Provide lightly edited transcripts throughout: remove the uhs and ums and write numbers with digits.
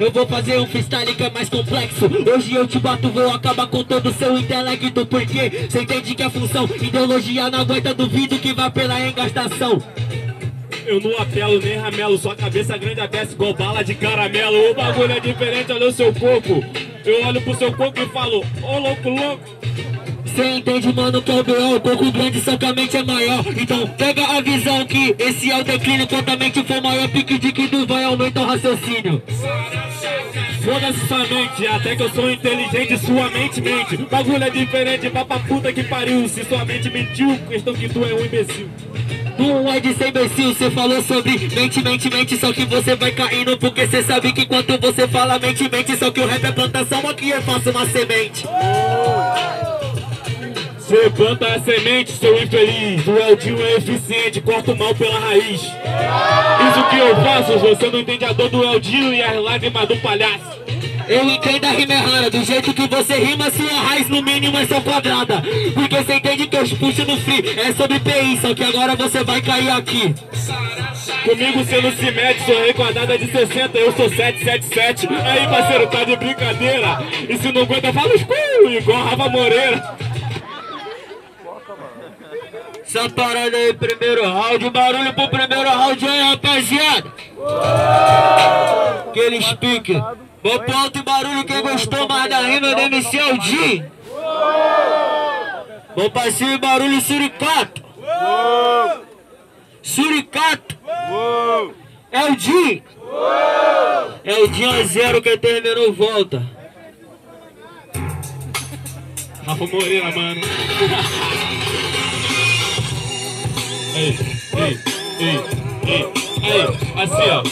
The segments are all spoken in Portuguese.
Eu vou fazer um freestyle que é mais complexo. Hoje eu te bato, vou acabar com todo o seu intelecto, porque cê entende que é função. Ideologia não aguenta, duvido que vá pela engastação. Eu não apelo nem ramelo, sua cabeça grande abessa igual bala de caramelo. O bagulho é diferente, olha o seu corpo. Eu olho pro seu corpo e falo, ô louco, louco. Cê entende, mano, que é o B.O. O corpo grande, só que a mente é maior. Então pega a visão que esse é o declínio. Quanto a mente for maior, pique de que tu vai, aumenta o raciocínio. Foda-se sua mente, até que eu sou inteligente, sua mente mente. Bagulho é diferente, papa puta que pariu. Se sua mente mentiu, questão que tu é um imbecil. Tu é de ser imbecil, cê falou sobre mente, mente, mente. Só que você vai caindo, porque cê sabe que enquanto você fala mente, mente. Só que o rap é plantação, aqui é fácil uma semente. Você planta a semente, seu infeliz. O Eldinho é eficiente, corta o mal pela raiz. Isso que eu faço, você não entende a dor do Eldinho e as lágrimas do palhaço. Eu entendo a rima errada, do jeito que você rima, sua raiz no mínimo é só quadrada. Porque você entende que eu te puxo no free, é sobre PI, só que agora você vai cair aqui. Comigo você não se mete, sua requadrada é de 60, eu sou 777. Aí parceiro, tá de brincadeira, e se não aguenta fala os cu, igual Rafa Moreira. Essa parada aí, primeiro round, barulho pro primeiro round aí, rapaziada. Aquele speak. Vou pro alto barulho, quem gostou mais da rima do MC Eldin. Vou passar barulho Suricato. Suricato. Eldin. Eldin é zero, quem terminou volta. Rafa Moreira, mano. Assim ó.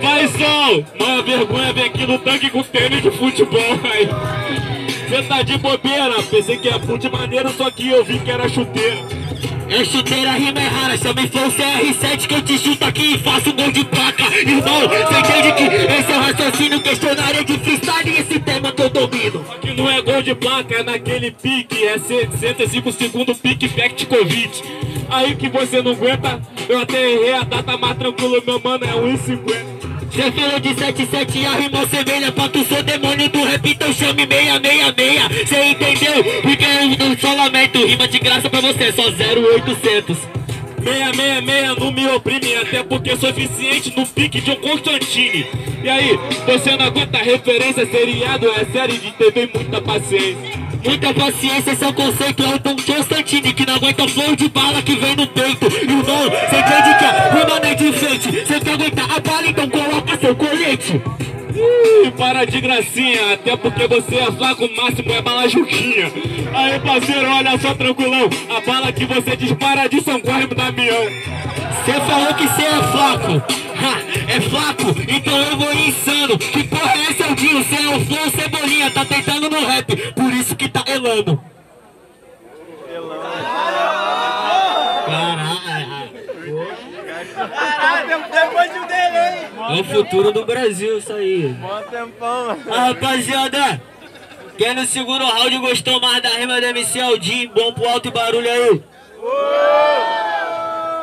Vai sol! Mano, vergonha vem aqui no tanque com tênis de futebol, aí. Você tá de bobeira, pensei que ia fute maneiro, só que eu vi que era chuteira. É chuteira, rima é rara, chame Flow CR7 que eu te chuto aqui e faço um gol de placa. Irmão, você entende que esse é o raciocínio, questionário de freestyle e esse tema que eu domino. Só que não é gol de placa, é naquele pique, é 65 segundos pique, pack de Covid. Aí que você não aguenta, eu até errei a data, mas tranquilo, meu mano, é 1,50. Cê falou de 77 e a rima semelha, pra tu sou demônio do rap, então chame 666. Cê entendeu? Porque eu não só lamento, rima de graça pra você, só 0,800. 666 não me oprime, até porque sou eficiente no pique de um Constantine. E aí, você não aguenta referência, seriado é série de TV, muita paciência. Muita paciência, esse é o conceito, é o Tom Constantine, que não aguenta o flow de bala que vem no peito. Irmão, cê entende que a rima não é de frente, cê quer aguentar a bala, então coloca seu colete. Para de gracinha, até porque você é fraco, o máximo é bala juquinha. Aí parceiro, olha só tranquilão, a bala que você dispara de São Cosme da Damião. Cê falou que cê é fraco. Ha, é flaco, então eu vou insano. Que porra é esse Eldinho? Cê é o Flow Cebolinha, tá tentando no rap, por isso que tá elando. Caralho, depois de um delay. É o futuro do Brasil isso aí. Mó tempão. Ah, rapaziada, quem no segundo round gostou mais da rima do MC Eldin, bom pro alto e barulho aí.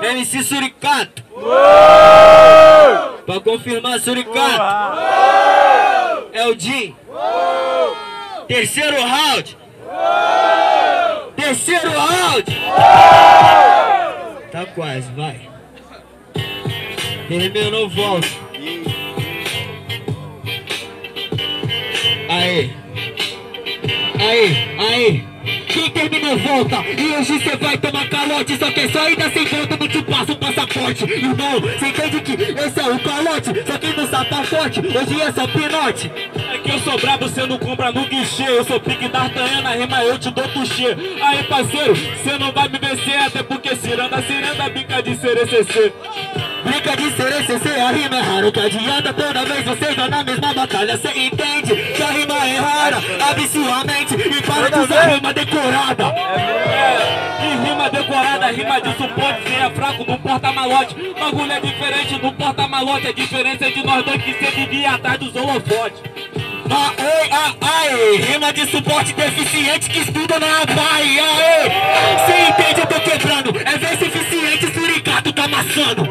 MC Suricato. Pra confirmar, Suricato. Eldin. Terceiro round. Terceiro round. Tá quase, vai. Terminou, volta. Aí. Aí, aí. Quem terminou volta, e hoje cê vai tomar calote. Só que é só ainda sem volta, não te passa o passaporte. Irmão, cê entende que esse é o calote, só que não sabe pacote, hoje é só pinote. É que eu sou brabo, cê não compra no guichê. Eu sou pique da Artanha, na rima eu te dou puxê. Aí parceiro, cê não vai me vencer, até porque ciranda, bica de cerecê. Brinca de cerecê, a rima é rara, que adianta toda vez você vai na mesma batalha. Cê entende que a rima é rara, abre sua mente e para de usar rima decorada. E rima decorada, rima de suporte, cê é fraco no porta-malote. Bagulho é diferente no porta-malote, a diferença é de nós dois que cê vivia atrás dos holofotes. Aê, rima de suporte deficiente que estuda na Bahia, aê. Cê entende, eu tô quebrando, é ver se eficiente, Suricato tá amassando.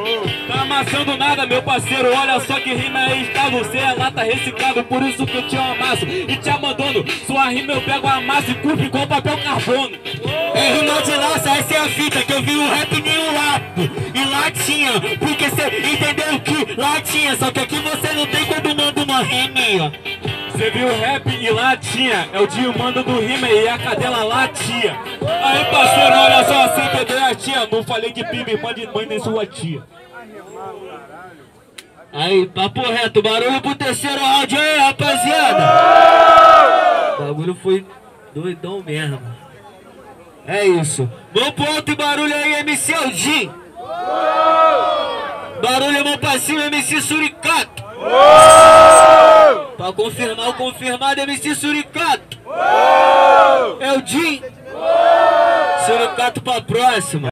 amassando nada, meu parceiro. Olha só que rima é estável, você é lata reciclado, por isso que eu te amasso e te abandono. Sua rima eu pego, amasso e cubro igual papel carbono. É rima de laça, essa é a fita, que eu vi o rap em um lápis e latinha, porque cê entendeu que latinha, só que aqui você não tem quando manda uma rima. Você viu rap e latinha, é o tio manda do rima e a cadela latia. Aí parceiro, olha só, você entendeu a tia? Não falei de pimba, irmã de mãe nem sua tia. Aí, papo reto, barulho pro terceiro áudio aí, rapaziada. O bagulho foi doidão mesmo. É isso. Vamos pro outro barulho aí, MC Eldin. Barulho, mão pra cima, MC Suricato. Pra confirmar o confirmado, MC Suricato. Eldin. Suricato pra próxima.